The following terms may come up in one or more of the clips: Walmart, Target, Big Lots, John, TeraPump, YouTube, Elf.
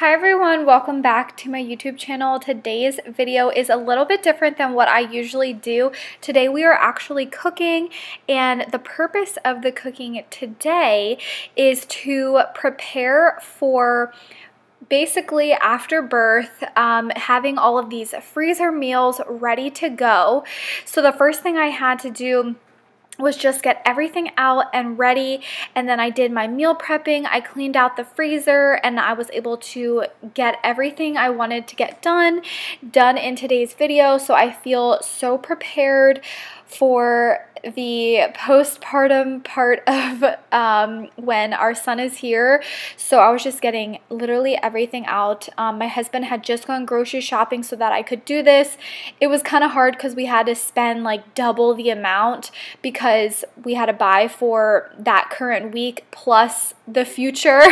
Hi everyone, welcome back to my YouTube channel. Today's video is a little bit different than what I usually do. Today we are actually cooking, and the purpose of the cooking today is to prepare for basically after birth, having all of these freezer meals ready to go. So the first thing I had to do was just get everything out and ready, and then I did my meal prepping. I cleaned out the freezer and I was able to get everything I wanted to get done in today's video, so I feel so prepared for the postpartum part of when our son is here. So I was just getting literally everything out. My husband had just gone grocery shopping so that I could do this. It was kind of hard because we had to spend like double the amount because we had to buy for that current week plus the future.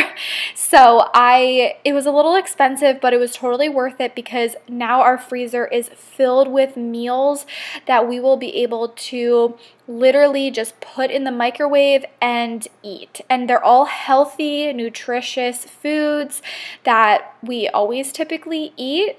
So it was a little expensive, but it was totally worth it because now our freezer is filled with meals that we will be able to literally just put in the microwave and eat. And they're all healthy, nutritious foods that we always typically eat.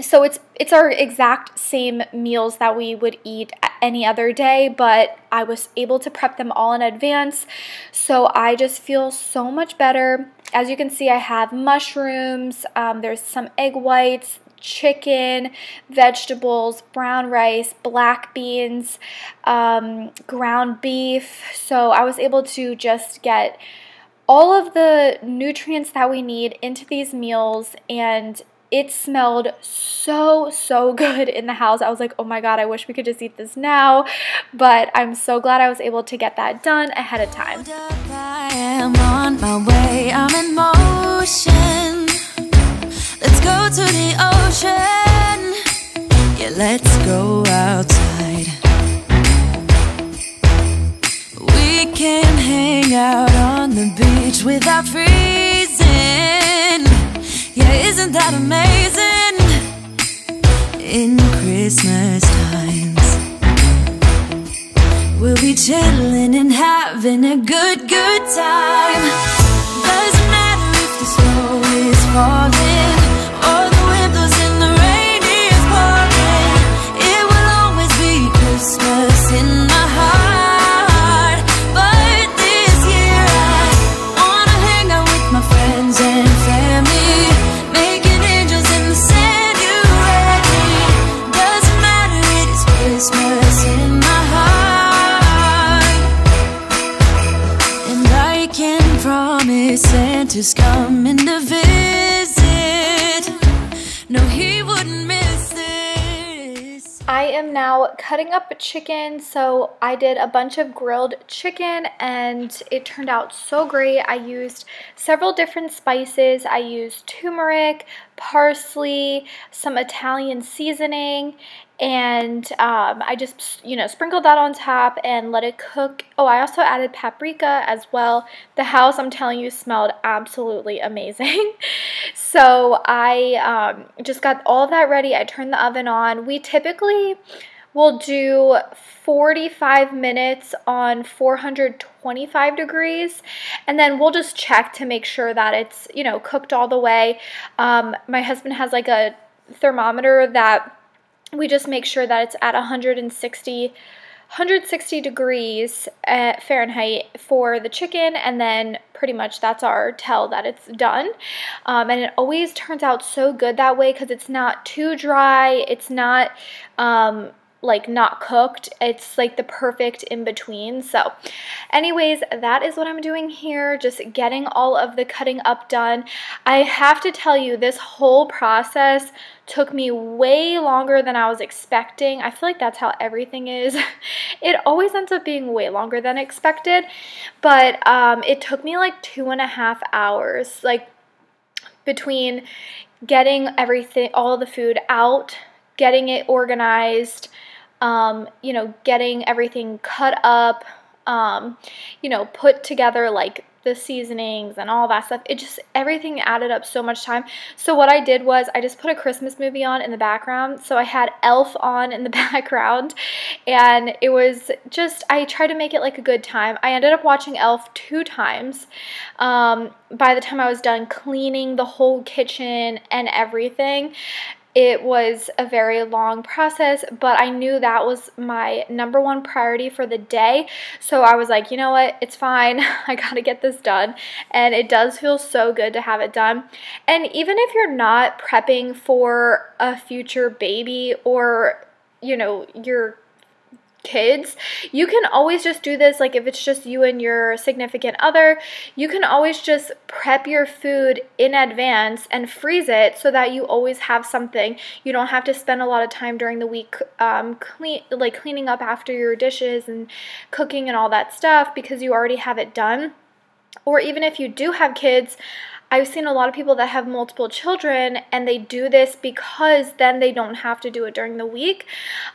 So it's our exact same meals that we would eat any other day, but I was able to prep them all in advance. So I just feel so much better. As you can see, I have mushrooms, there's some egg whites, chicken, vegetables, brown rice, black beans, ground beef. So I was able to just get all of the nutrients that we need into these meals, and it smelled so good in the house. I was like, oh my God, I wish we could just eat this now, but I'm so glad I was able to get that done ahead of time. I am on my way, I'm in motion. Let's go to the ocean. Yeah, let's go outside. We can hang out on the beach without freezing. Yeah, isn't that amazing? In Christmas times, we'll be chilling and having a good time. Doesn't matter if the snow is falling. Santa's coming to visit. No, he wouldn't miss this. I am now cutting up chicken. So I did a bunch of grilled chicken and it turned out so great. I used several different spices. I used turmeric, parsley, some Italian seasoning, and I just, you know, sprinkled that on top and let it cook. Oh, I also added paprika as well. The house, I'm telling you, smelled absolutely amazing. So I just got all of that ready. I turned the oven on. We typically will do 45 minutes on 425 degrees, and then we'll just check to make sure that it's, you know, cooked all the way. My husband has like a thermometer that we just make sure that it's at 160 degrees Fahrenheit for the chicken, and then pretty much that's our tell that it's done. And it always turns out so good that way because it's not too dry, it's not like not cooked, it's like the perfect in between. So anyways, that is what I'm doing here, just getting all of the cutting up done. I have to tell you, this whole process took me way longer than I was expecting. I feel like that's how everything is. It always ends up being way longer than expected, but it took me like 2.5 hours, like between getting everything, all the food out, getting it organized, you know, getting everything cut up, you know, put together like the seasonings and all that stuff. It just, everything added up so much time. So what I did was I just put a Christmas movie on in the background. So I had Elf on in the background, and it was just, I tried to make it like a good time. I ended up watching Elf 2 times. By the time I was done cleaning the whole kitchen and everything, it was a very long process, but I knew that was my number 1 priority for the day. So I was like, you know what? It's fine. I gotta get this done. And it does feel so good to have it done. And even if you're not prepping for a future baby or, you know, your kids, you can always just do this. Like if it's just you and your significant other, you can always just prep your food in advance and freeze it so that you always have something. You don't have to spend a lot of time during the week cleaning up after your dishes and cooking and all that stuff, because you already have it done. Or even if you do have kids, I've seen a lot of people that have multiple children, and they do this because then they don't have to do it during the week.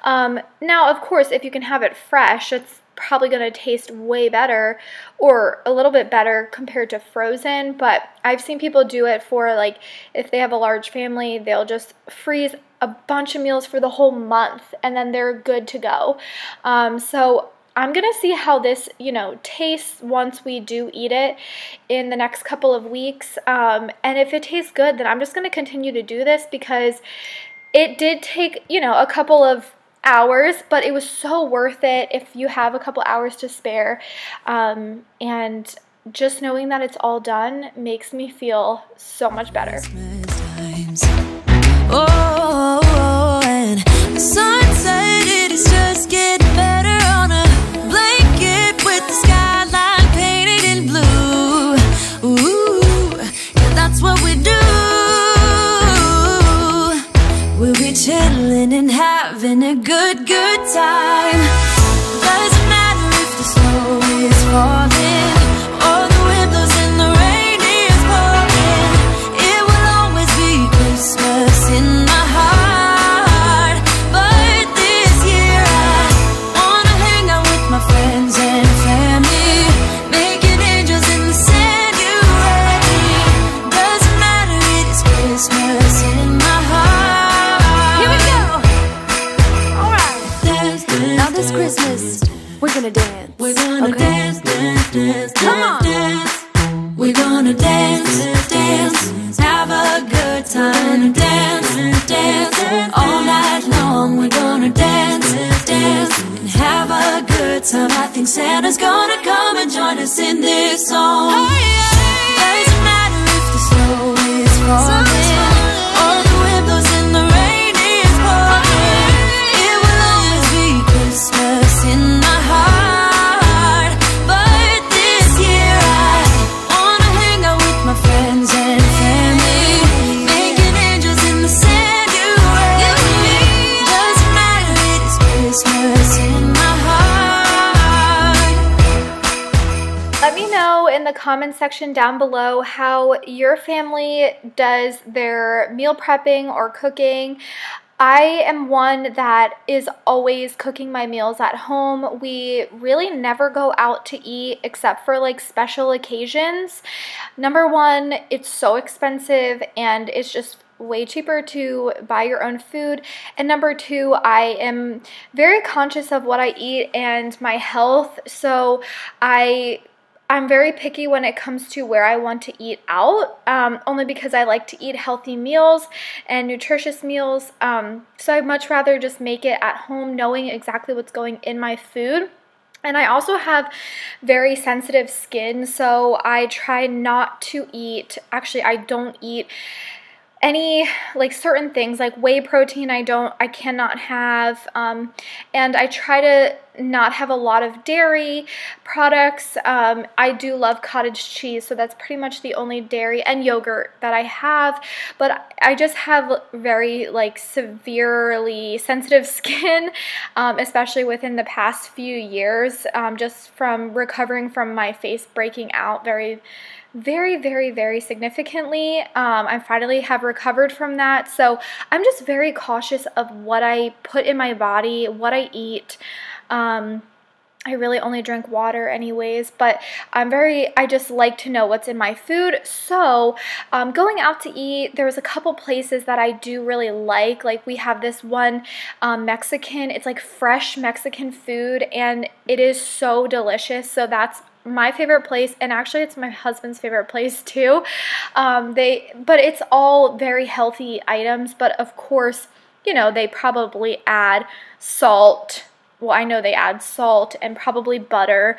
Now, of course, if you can have it fresh, it's probably going to taste way better or a little bit better compared to frozen, but I've seen people do it for, like, if they have a large family, they'll just freeze a bunch of meals for the whole month, and then they're good to go. So I'm gonna see how this, you know, tastes once we do eat it in the next couple of weeks, and if it tastes good, then I'm just gonna continue to do this, because it did take, you know, a couple of hours, but it was so worth it if you have a couple hours to spare, and just knowing that it's all done makes me feel so much better. Oh, and the sunset, it is just getting better. What we do, we'll be chilling and having a good time. Doesn't matter if the snow is falling or the wind blows and the rain is pouring, it will always be Christmas in my heart. But this year I wanna hang out with my friends and family, making angels in the Christmas in my heart. Here we go. All right. Dance, dance, now this Christmas, dance, we're gonna dance. We're gonna dance, dance, dance. Come on. Dance. We're gonna dance, dance, dance. Have a good time. Dance, dance, dance. All night long, we're gonna dance, dance, dance. And have a good time. I think Santa's gonna come and join us in this song. Hey, yeah. Doesn't matter if the snow is falling. Comment section down below how your family does their meal prepping or cooking. I am one that is always cooking my meals at home. We really never go out to eat except for like special occasions. Number 1, it's so expensive and it's just way cheaper to buy your own food. And number 2, I am very conscious of what I eat and my health. So I'm very picky when it comes to where I want to eat out, only because I like to eat healthy meals and nutritious meals, so I'd much rather just make it at home, knowing exactly what's going in my food. And I also have very sensitive skin, so I try not to eat, actually I don't eat any, like, certain things, like whey protein I cannot have, and I try to not have a lot of dairy products. I do love cottage cheese, so that's pretty much the only dairy, and yogurt, that I have, but I just have very, like, severely sensitive skin, especially within the past few years, just from recovering from my face breaking out very, very, very, very significantly. I finally have recovered from that, so I'm just very cautious of what I put in my body, what I eat. I really only drink water anyways, but I just like to know what's in my food. So going out to eat, there was a couple places that I do really like we have this one Mexican, it's like fresh Mexican food and it is so delicious. So that's my favorite place, and actually it's my husband's favorite place too. But it's all very healthy items, but of course, you know, they probably add salt. Well, I know they add salt and probably butter,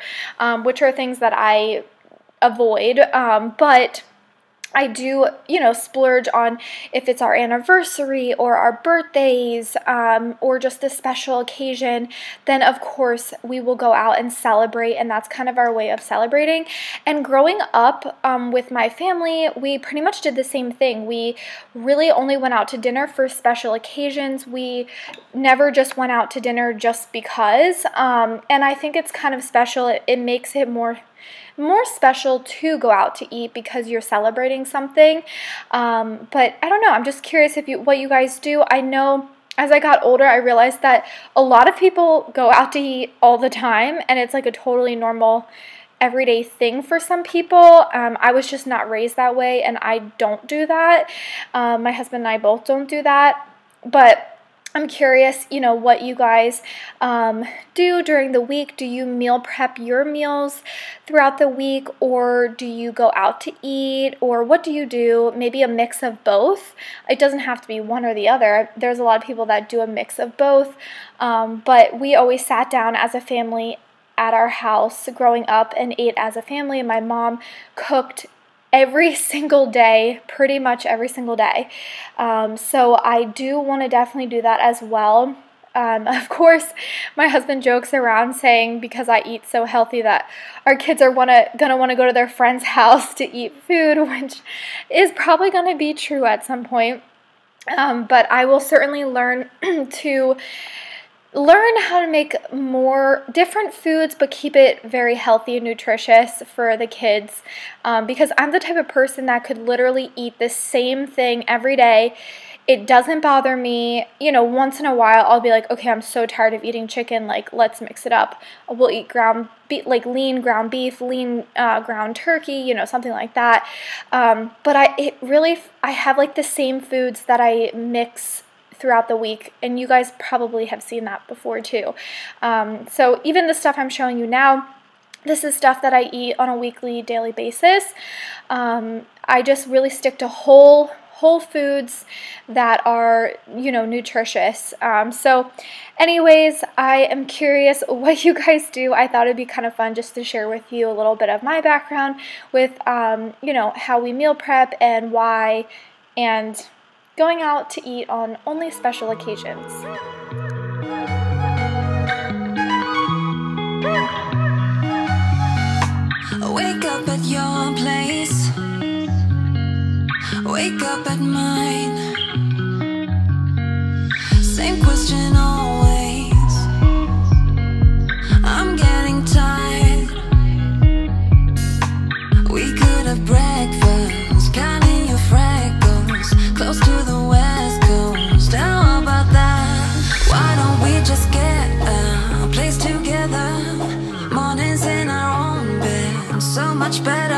which are things that I avoid, but I do, you know, splurge on if it's our anniversary or our birthdays or just a special occasion, then of course we will go out and celebrate, and that's kind of our way of celebrating. And growing up with my family, we pretty much did the same thing. We really only went out to dinner for special occasions. We never just went out to dinner just because, and I think it's kind of special. It makes it more special to go out to eat because you're celebrating something. But I don't know, I'm just curious what you guys do. I know as I got older, I realized that a lot of people go out to eat all the time, and it's like a totally normal everyday thing for some people. I was just not raised that way, and I don't do that. My husband and I both don't do that, but I'm curious, you know, what you guys do during the week. Do you meal prep your meals throughout the week, or do you go out to eat, or what do you do? Maybe a mix of both. It doesn't have to be one or the other. There's a lot of people that do a mix of both, but we always sat down as a family at our house growing up and ate as a family, and my mom cooked every single day, pretty much every single day. So I do want to definitely do that as well. Of course, my husband jokes around saying because I eat so healthy that our kids are gonna want to go to their friend's house to eat food, which is probably gonna be true at some point. But I will certainly learn how to make more different foods, but keep it very healthy and nutritious for the kids, because I'm the type of person that could literally eat the same thing every day. It doesn't bother me. You know, once in a while I'll be like, okay, I'm so tired of eating chicken, like let's mix it up. We'll eat lean ground beef, lean ground turkey, you know, something like that. But I have like the same foods that I mix throughout the week, and you guys probably have seen that before too. So even the stuff I'm showing you now, this is stuff that I eat on a weekly, daily basis. I just really stick to whole foods that are, you know, nutritious. So anyways, I am curious what you guys do. I thought it'd be kind of fun just to share with you a little bit of my background with, you know, how we meal prep and why, and going out to eat on only special occasions. Wake up at your place, wake up at mine, same question always, I'm getting tired, we could have breakfast, counting your freckles, close to the West Coast, how about that? Why don't we just get a place together? Mornings in our own bed, so much better.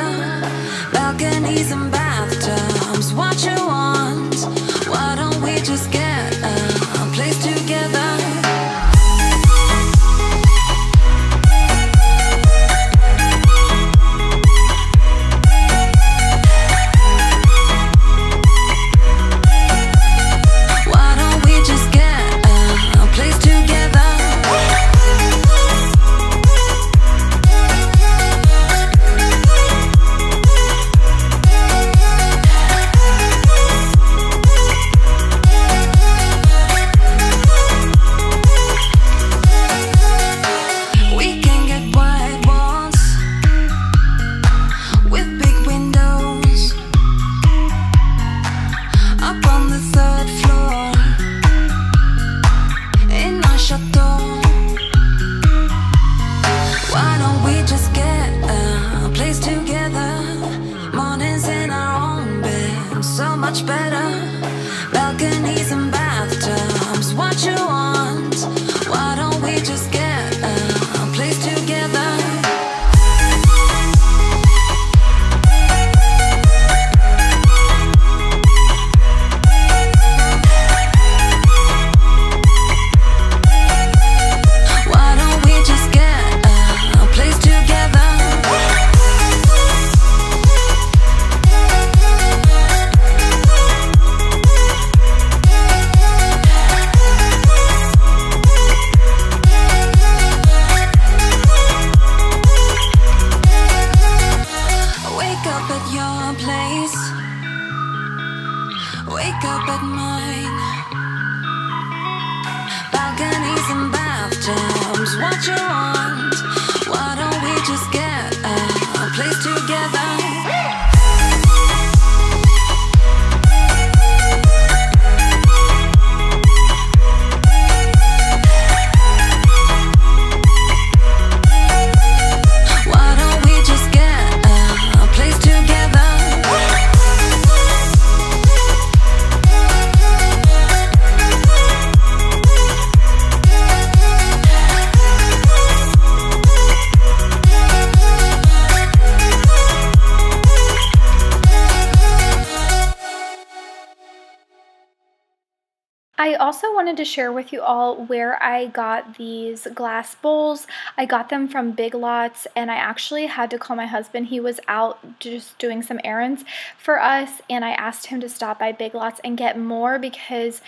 Balconies and bathtubs, what you want? Why don't we just get a place together? Just get a place to wake up at mine. Balconies and bathtubs, what you want? Why don't we just get a place together? I also wanted to share with you all where I got these glass bowls. I got them from Big Lots, and I actually had to call my husband. He was out just doing some errands for us, and I asked him to stop by Big Lots and get more because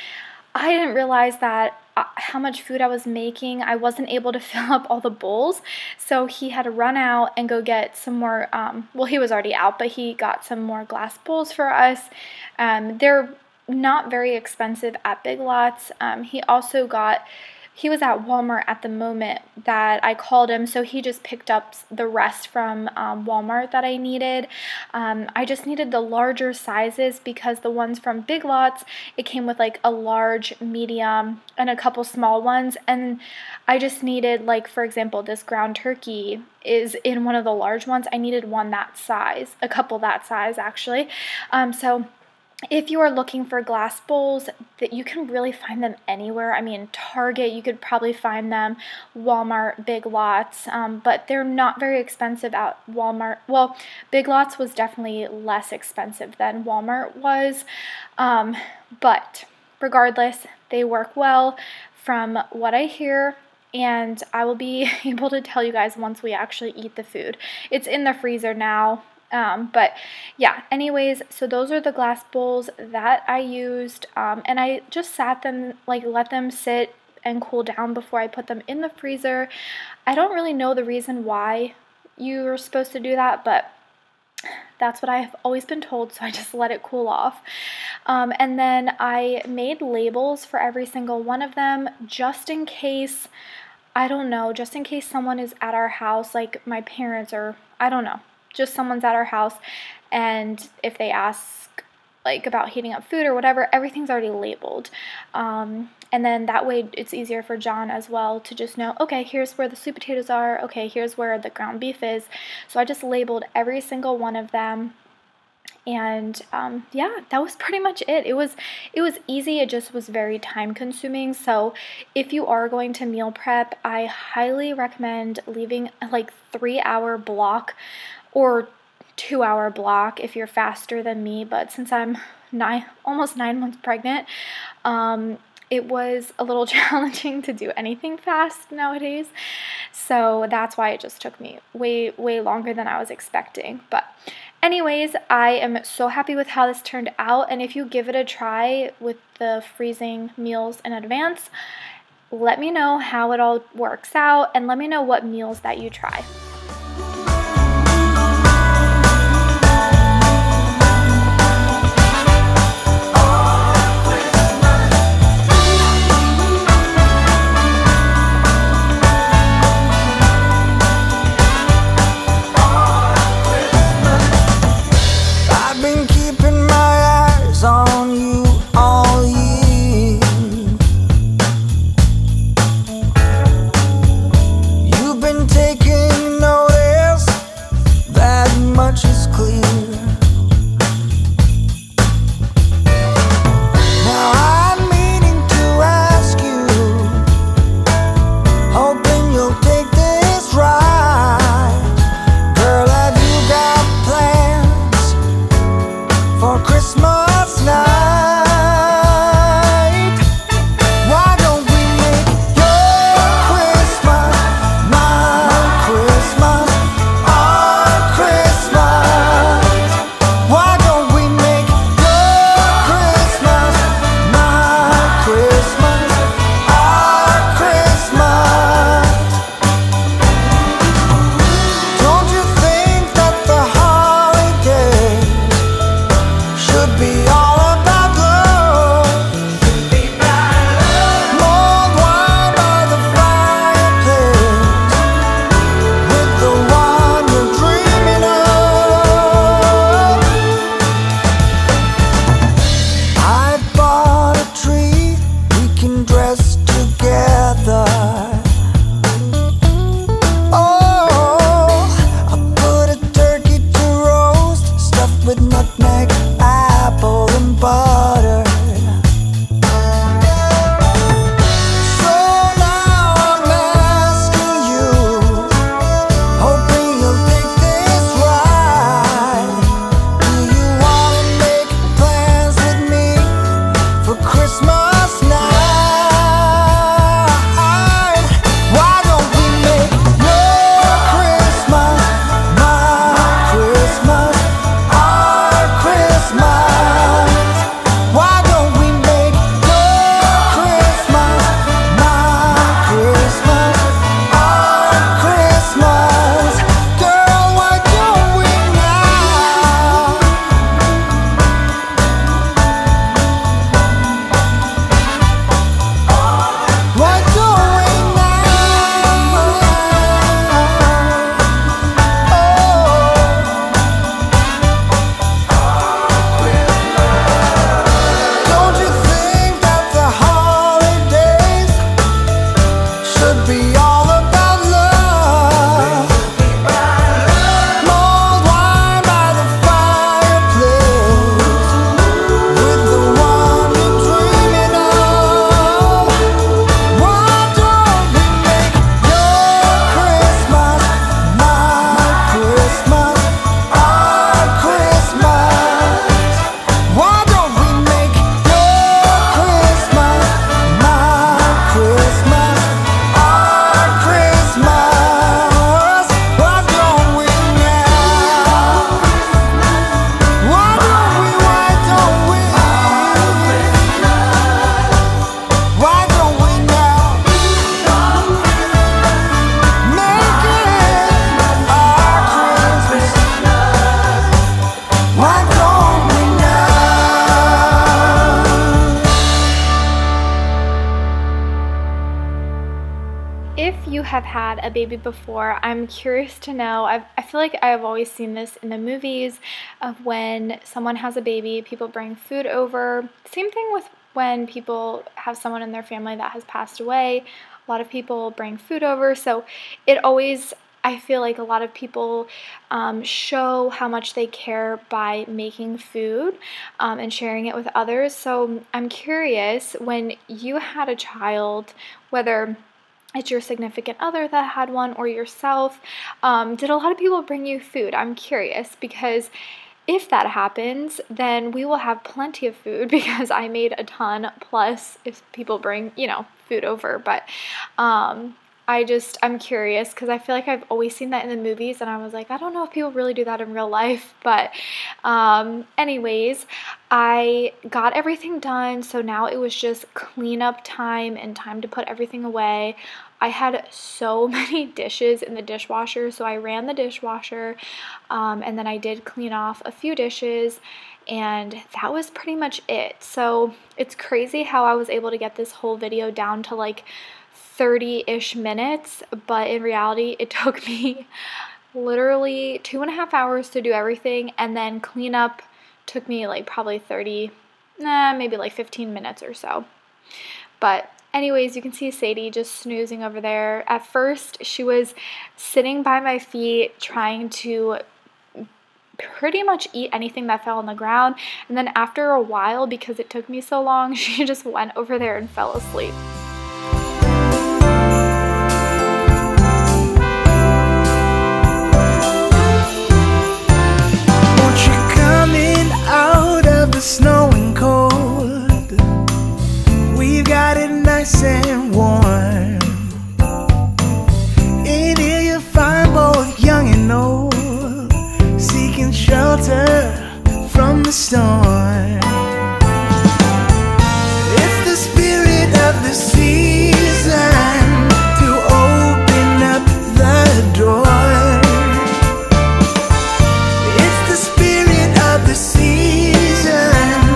I didn't realize that how much food I was making. I wasn't able to fill up all the bowls, so he had to run out and go get some more. Well, he was already out, but he got some more glass bowls for us. They're not very expensive at Big Lots. He also got, he was at Walmart at the moment that I called him, so he just picked up the rest from Walmart that I needed. I just needed the larger sizes because the ones from Big Lots, it came with like a large, medium, and a couple small ones, and I just needed, like, for example, this ground turkey is in one of the large ones. I needed one that size, a couple that size actually. So if you are looking for glass bowls, that you can really find them anywhere. I mean, Target, you could probably find them, Walmart, Big Lots, but they're not very expensive at Walmart. Well, Big Lots was definitely less expensive than Walmart was, but regardless, they work well from what I hear, and I will be able to tell you guys once we actually eat the food. It's in the freezer now. But yeah, anyways, so those are the glass bowls that I used, and I just sat them, like, let them sit and cool down before I put them in the freezer. I don't really know the reason why you were supposed to do that, but that's what I have always been told, so I just let it cool off. And then I made labels for every single one of them just in case, I don't know, just in case someone is at our house, like my parents or I don't know. Just someone's at our house, and if they ask, like, about heating up food or whatever, everything's already labeled. And then that way it's easier for John as well to just know, okay, here's where the sweet potatoes are, okay, here's where the ground beef is. So I just labeled every single one of them, and yeah, that was pretty much it. It was easy, it just was very time consuming. So if you are going to meal prep, I highly recommend leaving like 3-hour block or 2-hour block if you're faster than me, but since I'm almost nine months pregnant, it was a little challenging to do anything fast nowadays, so that's why it just took me way longer than I was expecting. But anyways, I am so happy with how this turned out, and if you give it a try with the freezing meals in advance, let me know how it all works out, and let me know what meals that you try. Be all about have had a baby before, I'm curious to know. I feel like I've always seen this in the movies of when someone has a baby, people bring food over. Same thing with when people have someone in their family that has passed away. A lot of people bring food over, so it always, I feel like a lot of people show how much they care by making food and sharing it with others. So I'm curious, when you had a child, whether it's your significant other that had one or yourself, did a lot of people bring you food? I'm curious, because if that happens, then we will have plenty of food because I made a ton, plus if people bring, you know, food over. But I'm curious because I feel like I've always seen that in the movies, and I was like, I don't know if people really do that in real life. But anyways, I got everything done, so now it was just cleanup time and time to put everything away. I had so many dishes in the dishwasher, so I ran the dishwasher, and then I did clean off a few dishes, and that was pretty much it. So it's crazy how I was able to get this whole video down to like 30-ish minutes, but in reality it took me literally 2.5 hours to do everything, and then cleanup took me like probably maybe like 15 minutes or so. But anyways, you can see Sadie just snoozing over there. At first she was sitting by my feet trying to pretty much eat anything that fell on the ground, and then after a while, because it took me so long, she just went over there and fell asleep. Snow and cold, we've got it nice and warm. In here you'll find both young and old, seeking shelter from the storm. It's the spirit of the season to open up the door. It's the spirit of the season.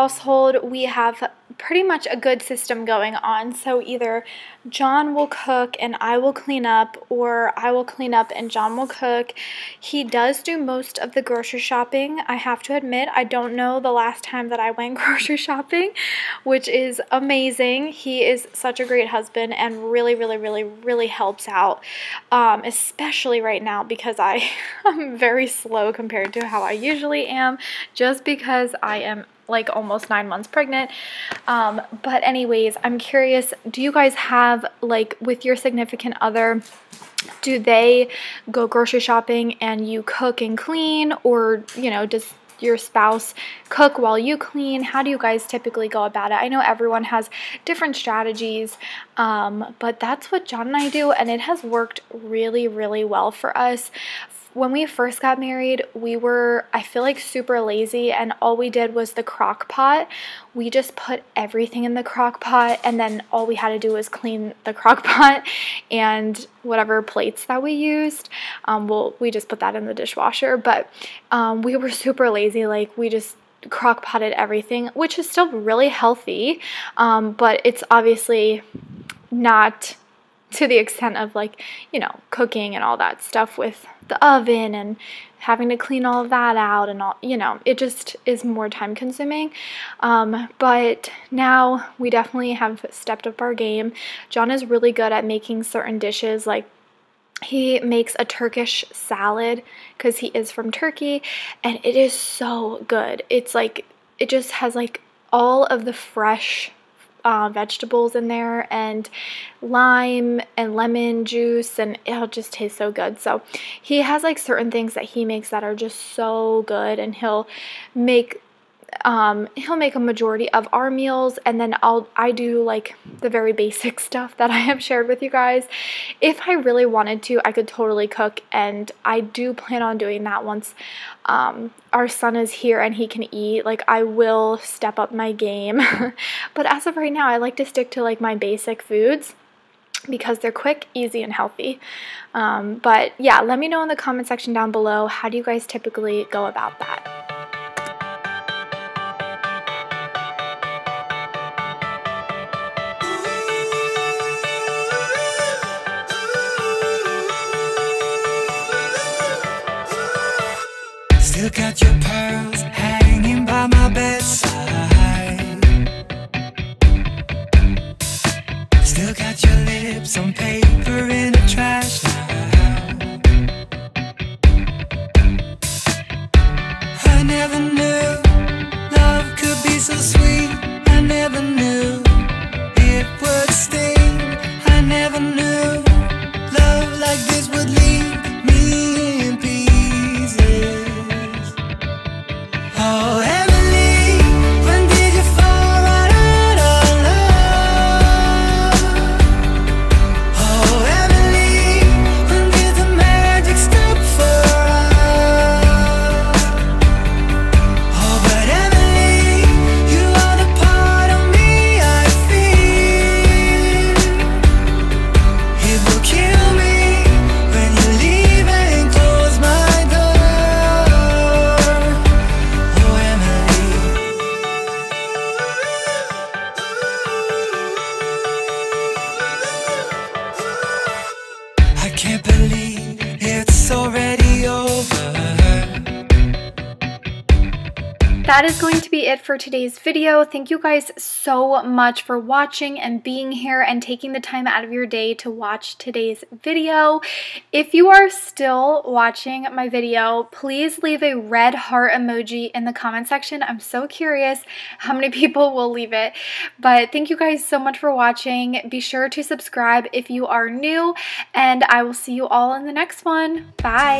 household, we have pretty much a good system going on. So either John will cook and I will clean up, or I will clean up and John will cook. He does do most of the grocery shopping. I have to admit, I don't know the last time that I went grocery shopping, which is amazing. He is such a great husband and really helps out, especially right now because I am very slow compared to how I usually am, just because I am like almost 9 months pregnant. But anyways, I'm curious, do you guys have, like, with your significant other, do they go grocery shopping and you cook and clean, or, you know, does your spouse cook while you clean? How do you guys typically go about it? I know everyone has different strategies, but that's what John and I do, and it has worked really well for us. When we first got married, we were, I feel like, super lazy, and all we did was the crock pot. We just put everything in the crock pot, and then all we had to do was clean the crock pot and whatever plates that we used. Well, we just put that in the dishwasher, but we were super lazy. Like, we just crock potted everything, which is still really healthy, but it's obviously not to the extent of, like, you know, cooking and all that stuff with the oven and having to clean all of that out and all, you know, it just is more time consuming. But now we definitely have stepped up our game. John is really good at making certain dishes. Like, he makes a Turkish salad because he is from Turkey, and it is so good. It's like, it just has like all of the fresh vegetables in there, and lime and lemon juice, and it'll just taste so good. So he has like certain things that he makes that are just so good, and he'll make a majority of our meals, and then I do like the very basic stuff that I have shared with you guys. If I really wanted to, I could totally cook, and I do plan on doing that once our son is here and he can eat. Like, I will step up my game, but as of right now, I like to stick to like my basic foods because they're quick, easy, and healthy. But yeah, let me know in the comment section down below, how do you guys typically go about that? Look at your pearls hanging by my bedside. Still got your lips on paper in a trash now. I never knew love could be so sweet. I never knew it would sting. I never knew love like this would leave me. Oh, Emily, when did you fall right out of love? Oh, Emily, when did the magic stop for us? Oh, but Emily, you are the part of me I feel. It will kill me when you leave and close my door. Can't believe it's already over. That is going to be it for today's video. Thank you guys so much for watching and being here and taking the time out of your day to watch today's video. If you are still watching my video, please leave a red heart emoji in the comment section. I'm so curious how many people will leave it. But thank you guys so much for watching. Be sure to subscribe if you are new, and I will see you all in the next one. Bye.